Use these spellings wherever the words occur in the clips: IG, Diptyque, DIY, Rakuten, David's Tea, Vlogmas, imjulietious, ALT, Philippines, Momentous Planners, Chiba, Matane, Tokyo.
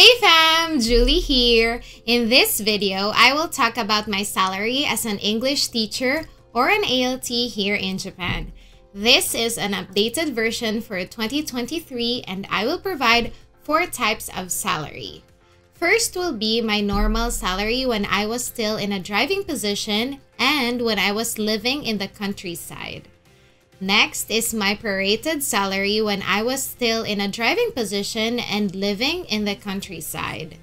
Hey fam, Julie here. In this video, I will talk about my salary as an English teacher or an ALT here in Japan. This is an updated version for 2023 and I will provide 4 types of salary. First will be my normal salary when I was still in a driving position and when I was living in the countryside. Next is my prorated salary when I was still in a driving position and living in the countryside.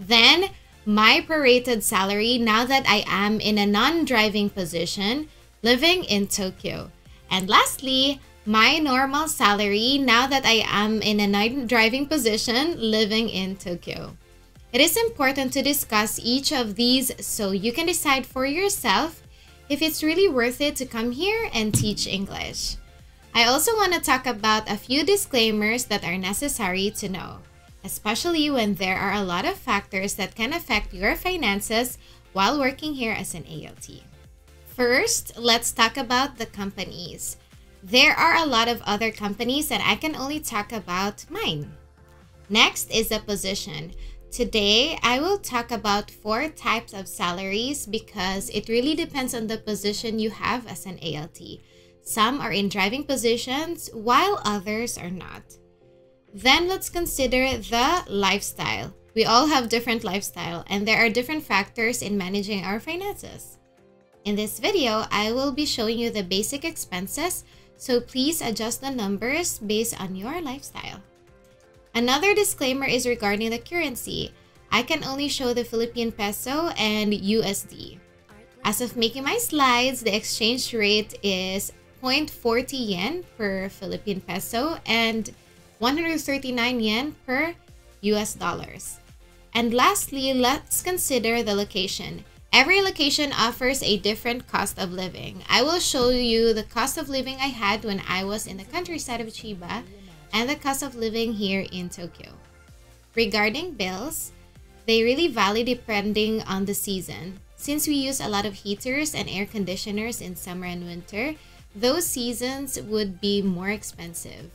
Then, my prorated salary now that I am in a non-driving position, living in Tokyo. And lastly, my normal salary now that I am in a non-driving position, living in Tokyo. It is important to discuss each of these so you can decide for yourself if it's really worth it to come here and teach English. I also want to talk about a few disclaimers that are necessary to know, especially when there are a lot of factors that can affect your finances while working here as an ALT. First, let's talk about the companies. There are a lot of other companies and I can only talk about mine. Next is the position. Today, I will talk about 4 types of salaries because it really depends on the position you have as an ALT. Some are in driving positions while others are not. Then let's consider the lifestyle. We all have different lifestyle and there are different factors in managing our finances. In this video, I will be showing you the basic expenses, so please adjust the numbers based on your lifestyle. Another disclaimer is regarding the currency. I can only show the Philippine peso and USD. As of making my slides, the exchange rate is 0.40 yen per Philippine peso and 139 yen per US dollars. And lastly, let's consider the location. Every location offers a different cost of living. I will show you the cost of living I had when I was in the countryside of Chiba and the cost of living here in Tokyo. Regarding bills, they really vary depending on the season. Since we use a lot of heaters and air conditioners in summer and winter, those seasons would be more expensive.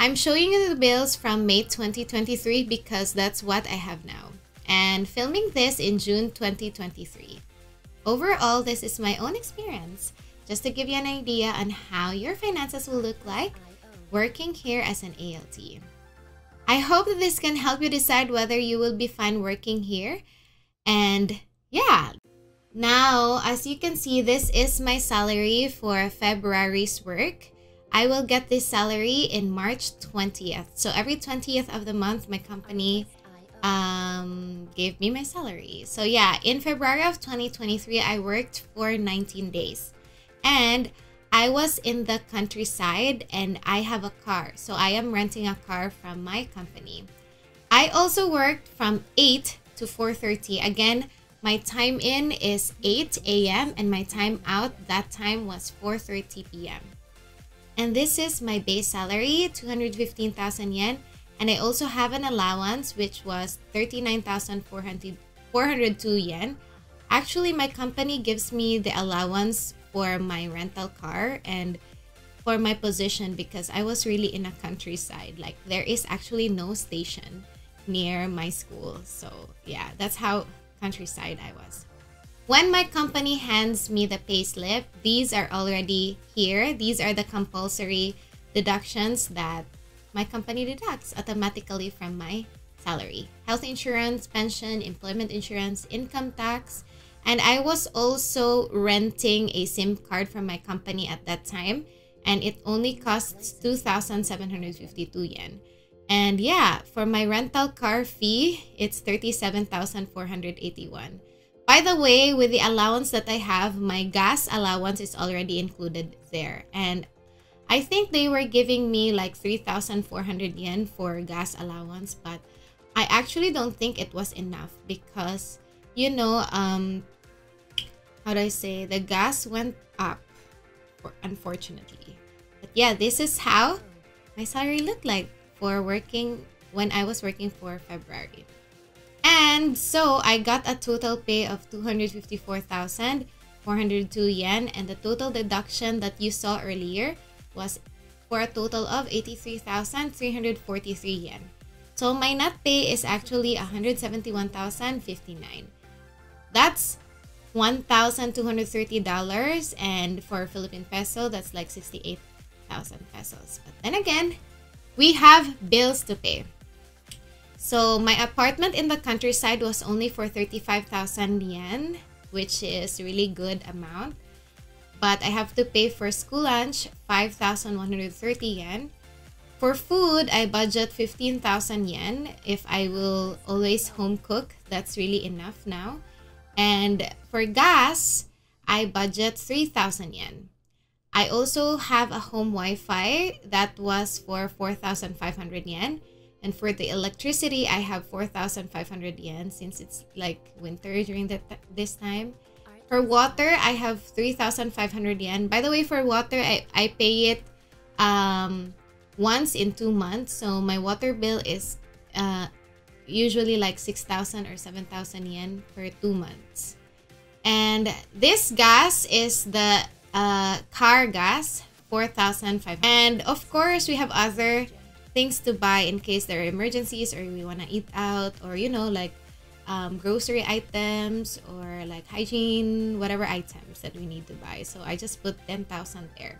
I'm showing you the bills from May 2023 because that's what I have now, and filming this in June 2023. Overall, this is my own experience, just to give you an idea on how your finances will look like working here as an ALT. I hope that this can help you decide whether you will be fine working here. And yeah, now as you can see, this is my salary for February's work. I will get this salary in March 20th. So every 20th of the month, my company gave me my salary. So yeah, in February of 2023, I worked for 19 days. And I was in the countryside and I have a car, so I am renting a car from my company. I also worked from 8 to 4:30. Again, my time in is 8 a.m. and my time out that time was 4:30 p.m. And this is my base salary, 215,000 yen, and I also have an allowance which was 39,402 yen. Actually, my company gives me the allowance for my rental car and for my position because I was really in a countryside. Like, there is actually no station near my school. So yeah, that's how countryside I was. When my company hands me the payslip, these are already here. These are the compulsory deductions that my company deducts automatically from my salary. Health insurance, pension, employment insurance, income tax. And I was also renting a SIM card from my company at that time, and it only costs 2,752 yen. And yeah, for my rental car fee, it's 37,481. By the way, with the allowance that I have, my gas allowance is already included there. And I think they were giving me like 3,400 yen for gas allowance, but I actually don't think it was enough because, you know, how do I say, the gas went up, unfortunately. But yeah, this is how my salary looked like for working when I was working for February. And so I got a total pay of 254,402 yen, and the total deduction that you saw earlier was for a total of 83,343 yen. So my net pay is actually 171,059. That's $1,230, and for Philippine peso, that's like 68,000 pesos. But then again, we have bills to pay. So my apartment in the countryside was only for 35,000 yen, which is really good amount. But I have to pay for school lunch 5,130 yen. For food, I budget 15,000 yen. If I will always home cook, that's really enough now. And for gas, I budget 3,000 yen. I also have a home Wi-Fi that was for 4,500 yen. And for the electricity, I have 4,500 yen since it's like winter during this time. For water, I have 3,500 yen. By the way, for water, I pay it once in 2 months. So my water bill is usually like 6,000 or 7,000 yen per 2 months. And this gas is the car gas, 4,500. And of course, we have other things to buy in case there are emergencies or we want to eat out, or you know, like grocery items or like hygiene, whatever items that we need to buy. So I just put 10,000 there.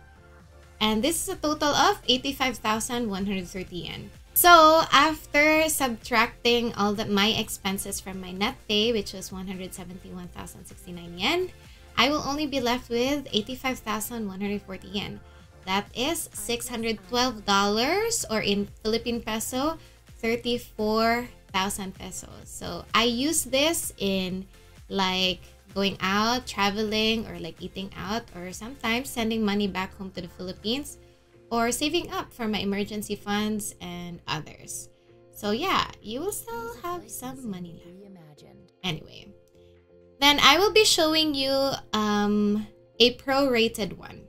And this is a total of 85,130 yen. So after subtracting all my expenses from my net pay, which was 171,069 yen, I will only be left with 85,140 yen. That is $612, or in Philippine peso, 34,000 pesos. So I use this in like going out, traveling, or like eating out, or sometimes sending money back home to the Philippines, or saving up for my emergency funds and others. So yeah, you will still have some money left. Anyway, then I will be showing you a prorated one.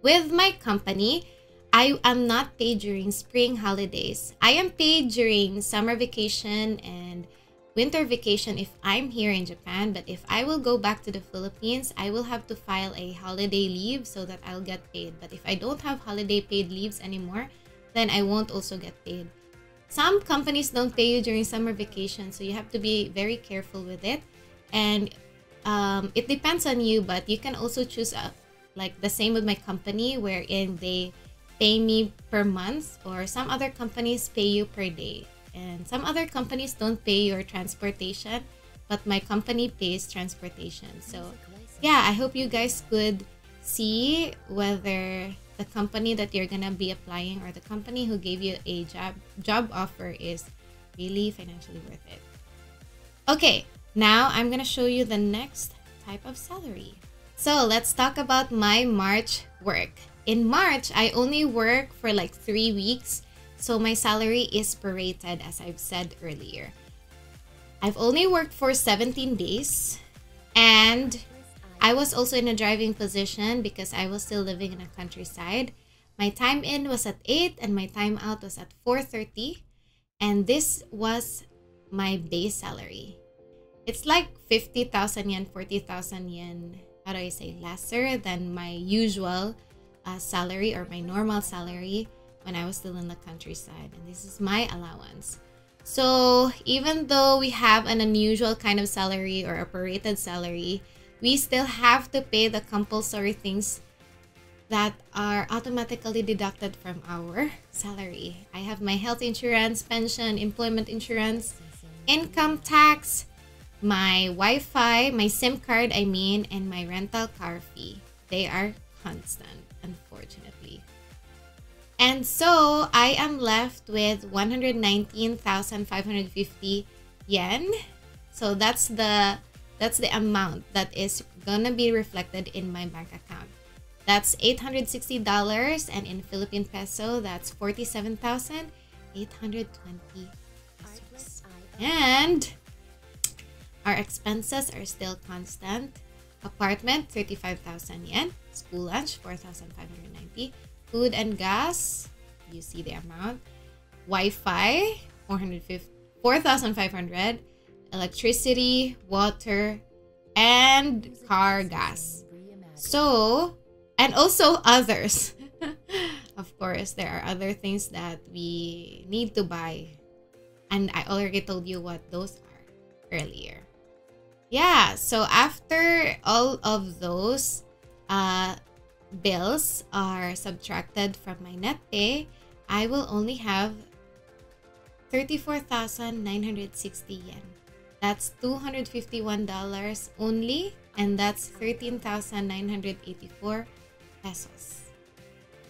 With my company, I am not paid during spring holidays. I am paid during summer vacation and winter vacation if I'm here in Japan. But if I will go back to the Philippines, I will have to file a holiday leave so that I'll get paid. But if I don't have holiday paid leaves anymore, then I won't also get paid. Some companies don't pay you during summer vacation, so you have to be very careful with it. And it depends on you, but you can also choose a like the same with my company, wherein they pay me per month, or some other companies pay you per day. And some other companies don't pay your transportation, but my company pays transportation. So yeah, I hope you guys could see whether the company that you're gonna be applying, or the company who gave you a job offer, is really financially worth it. Okay, now I'm gonna show you the next type of salary. So let's talk about my March work. In March, I only work for like 3 weeks, so my salary is prorated, as I've said earlier. I've only worked for 17 days, and I was also in a driving position because I was still living in a countryside. My time in was at 8 and my time out was at 4:30, and this was my base salary. It's like 50,000 yen, 40,000 yen. How do I say, lesser than my usual salary, or my normal salary when I was still in the countryside. And this is my allowance. So even though we have an unusual kind of salary, or a prorated salary, we still have to pay the compulsory things that are automatically deducted from our salary. I have my health insurance, pension, employment insurance, income tax, my Wi-Fi, my SIM card, I mean, and my rental car fee. They are constant, unfortunately. And so I am left with 119,550 yen. So that's the amount that is gonna be reflected in my bank account. That's $860, and in Philippine peso, that's 47,820 pesos. And our expenses are still constant. Apartment, 35,000 yen. School lunch, 4,590. Food and gas, you see the amount. Wi-Fi, 4,500. Electricity, water, and car gas. So, and also others. Of course, there are other things that we need to buy And I already told you what those are earlier. Yeah, so after all of those bills are subtracted from my net pay, I will only have 34,960 yen. That's $251 only, and that's 13,984 pesos.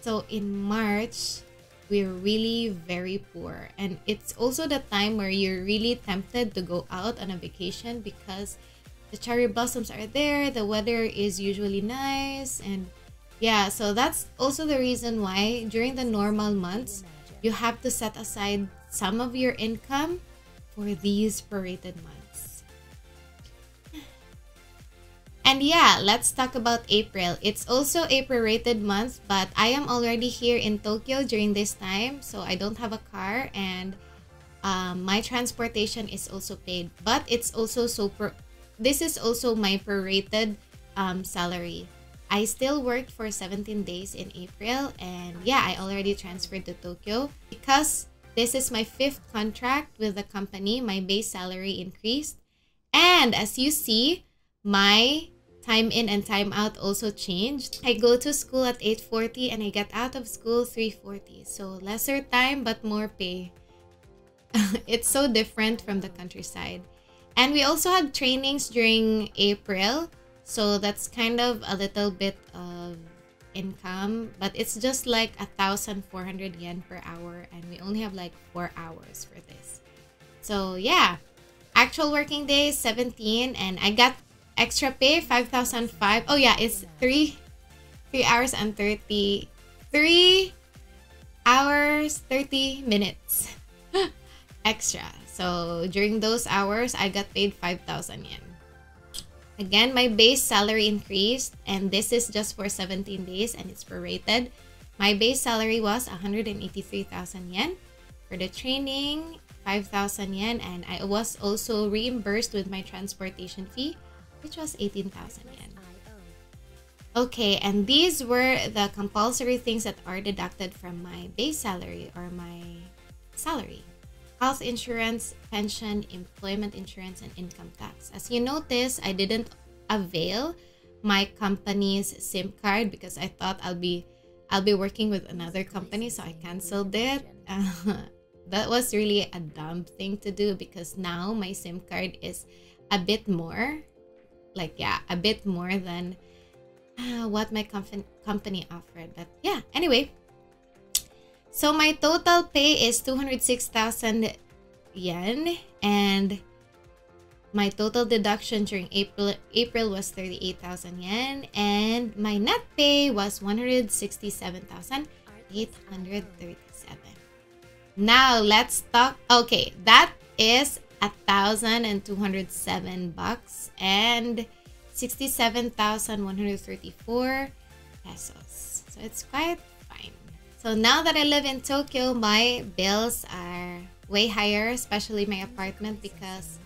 So in March, we're really very poor, and it's also the time where you're really tempted to go out on a vacation because the cherry blossoms are there, the weather is usually nice, and yeah, so that's also the reason why during the normal months, you have to set aside some of your income for these prorated months. And yeah, let's talk about April. It's also a prorated month, but I am already here in Tokyo during this time, so I don't have a car, and my transportation is also paid. But it's also this is also my prorated salary. I still worked for 17 days in April, and yeah, I already transferred to Tokyo. Because this is my 5th contract with the company, my base salary increased. And as you see, my time in and time out also changed. I go to school at 8:40 and I get out of school 3:40. So lesser time but more pay. It's so different from the countryside. And we also had trainings during April. So that's kind of a little bit of income, but it's just like 1,400 yen per hour, and we only have like 4 hours for this. So yeah, actual working day 17, and I got extra pay 5,005. Oh yeah, it's 3 hours and 30 minutes extra. So during those hours, I got paid 5,000 yen. Again, my base salary increased, and this is just for 17 days and it's prorated. My base salary was 183,000 yen. For the training, 5,000 yen, and I was also reimbursed with my transportation fee, which was 18,000 yen. Okay, and these were the compulsory things that are deducted from my base salary or my salary. Health insurance, pension, employment insurance, and income tax. As you notice, I didn't avail my company's SIM card because I thought I'll be working with another company, so I canceled it. That was really a dumb thing to do because now my SIM card is a bit more, like yeah, a bit more than what my company offered. But yeah, anyway. So my total pay is 206,000 yen, and my total deduction during April was 38,000 yen, and my net pay was 167,837. Now let's talk. Okay, that is 1,207 bucks and 67,134 pesos. So it's quite. So now that I live in Tokyo, my bills are way higher, especially my apartment, because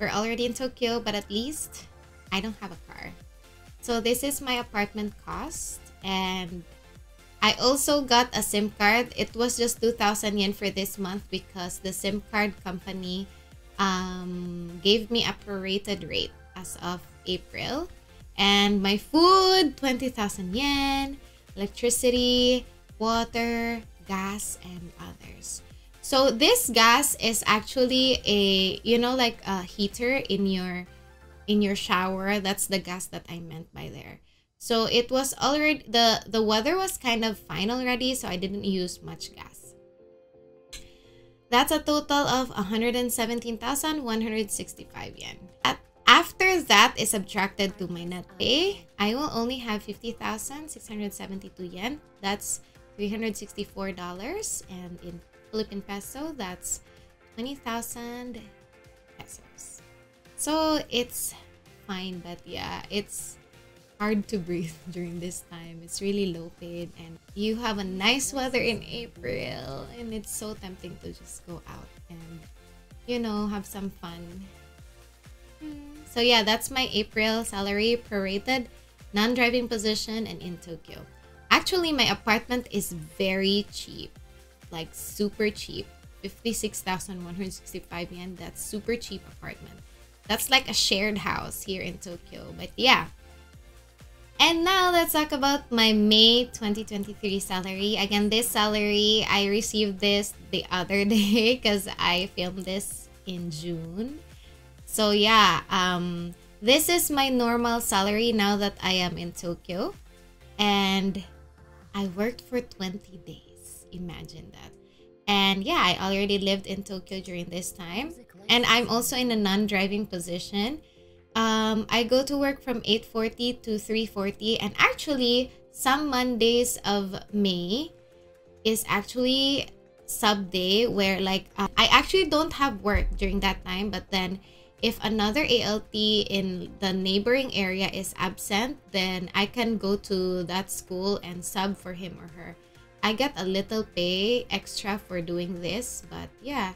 we're already in Tokyo, but at least I don't have a car. So this is my apartment cost, and I also got a SIM card. It was just 2,000 yen for this month because the SIM card company gave me a prorated rate as of April. And my food, 20,000 yen, electricity, water, gas, and others. So this gas is actually a, you know, like a heater in your shower. That's the gas that I meant by there. So it was already, the weather was kind of fine already, so I didn't use much gas. That's a total of 117,165 yen. After that is subtracted to my net pay, I will only have 50,672 yen. That's $364, and in Philippine peso, that's 20,000 pesos. So it's fine, but yeah, it's hard to breathe during this time. It's really low paid, and you have a nice weather in April, and it's so tempting to just go out and, you know, have some fun. So yeah, that's my April salary, prorated, non-driving position, and in Tokyo. Actually, my apartment is very cheap, like super cheap. 56,165 yen. That's super cheap apartment. That's like a shared house here in Tokyo. But yeah. And now let's talk about my May 2023 salary. Again, this salary, I received this the other day because I filmed this in June. So yeah, this is my normal salary now that I am in Tokyo. And I worked for 20 days. Imagine that. And yeah, I already lived in Tokyo during this time. And I'm also in a non-driving position. I go to work from 8:40 to 3:40. And actually, some Mondays of May is actually sub day where like I actually don't have work during that time. But then if another ALT in the neighboring area is absent, then I can go to that school and sub for him or her. I get a little pay extra for doing this, but yeah.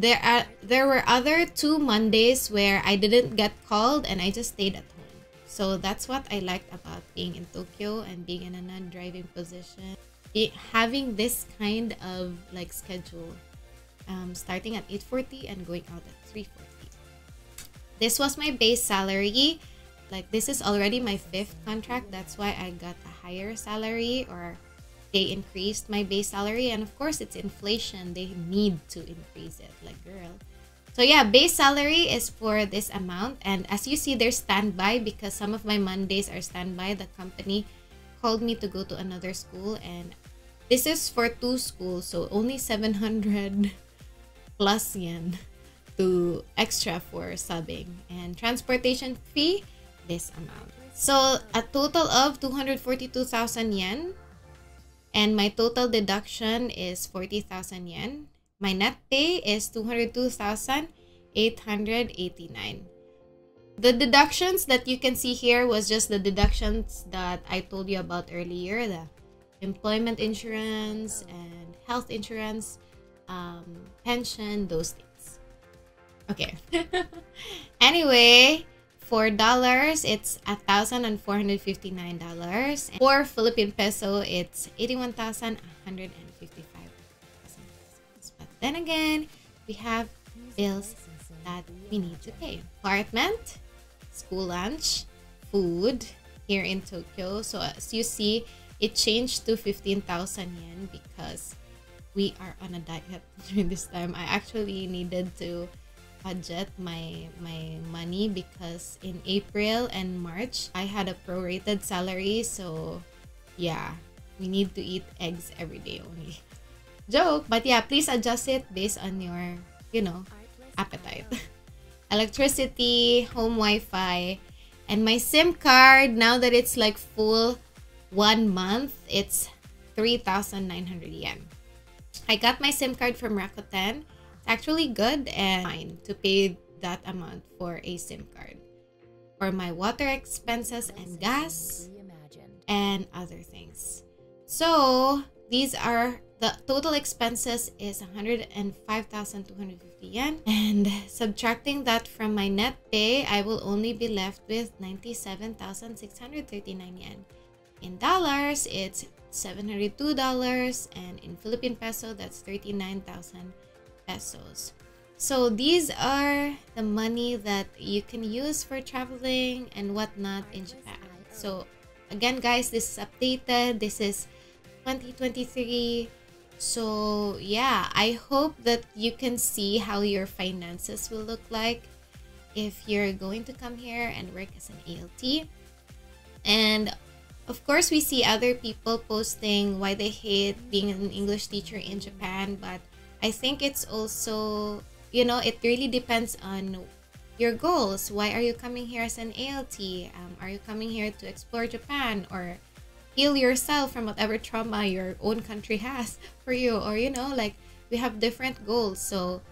There were other two Mondays where I didn't get called and I just stayed at home. So that's what I liked about being in Tokyo and being in a non-driving position. Having this kind of like schedule, starting at 8:40 and going out at 3:40. This was my base salary. Like this is already my 5th contract. That's why I got a higher salary, or they increased my base salary, and of course it's inflation, they need to increase it, like girl. So yeah, base salary is for this amount, and as you see there's standby because some of my Mondays are standby. The company called me to go to another school, and this is for 2 schools, so only 700 plus yen to extra for subbing, and transportation fee this amount. So a total of 242,000 yen. And my total deduction is 40,000 yen. My net pay is 202,889. The deductions that you can see here was just the deductions that I told you about earlier. The employment insurance and health insurance, pension, those things. Okay. Anyway, for dollars, it's $1,459. For Philippine peso, it's 81,155. But then again, we have bills that we need to pay: apartment, school lunch, food here in Tokyo. So as you see, it changed to 15,000 yen because we are on a diet during this time. I actually needed to budget my money because in April and March I had a prorated salary, so yeah, we need to eat eggs every day only. Joke, but yeah, please adjust it based on your, you know, appetite. Electricity, home Wi-Fi, and my SIM card, now that it's like full 1 month, it's 3,900 yen. I got my SIM card from Rakuten. Actually good and fine to pay that amount for a SIM card. For my water expenses and gas and other things. So these are the total expenses is 105,250 yen, and subtracting that from my net pay, I will only be left with 97,639 yen. In dollars, it's $702, and in Philippine peso, that's 39,000 pesos. So these are the money that you can use for traveling and whatnot in Japan. So again guys, this is updated, this is 2023. So yeah, I hope that you can see how your finances will look like if you're going to come here and work as an ALT. And of course we see other people posting why they hate being an English teacher in Japan, but I think it's also, you know, it really depends on your goals. Why are you coming here as an ALT? Are you coming here to explore Japan or heal yourself from whatever trauma your own country has for you? Or, you know, like we have different goals. So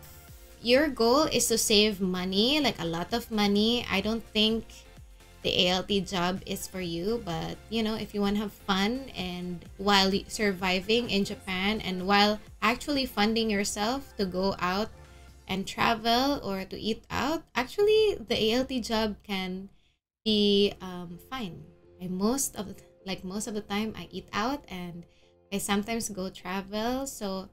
your goal is to save money, like a lot of money. I don't think the ALT job is for you, but you know, if you want to have fun and while surviving in Japan and while actually funding yourself to go out and travel or to eat out, actually the ALT job can be fine. Most of the time I eat out and I sometimes go travel, so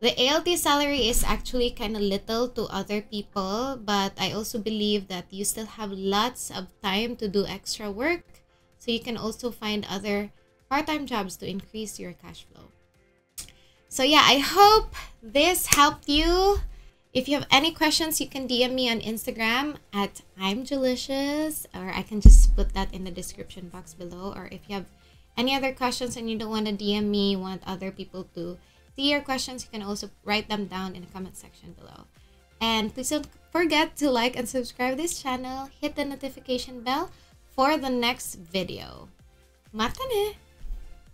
The ALT salary is actually kind of little to other people, but I also believe that you still have lots of time to do extra work, so you can also find other part-time jobs to increase your cash flow. So yeah, I hope this helped you. If you have any questions, you can DM me on Instagram at imjulietious, or I can just put that in the description box below. Or if you have any other questions and you don't want to DM me, you want other people to see your questions, you can also write them down in the comment section below. And please don't forget to like and subscribe this channel. Hit the notification bell for the next video. Mata ne!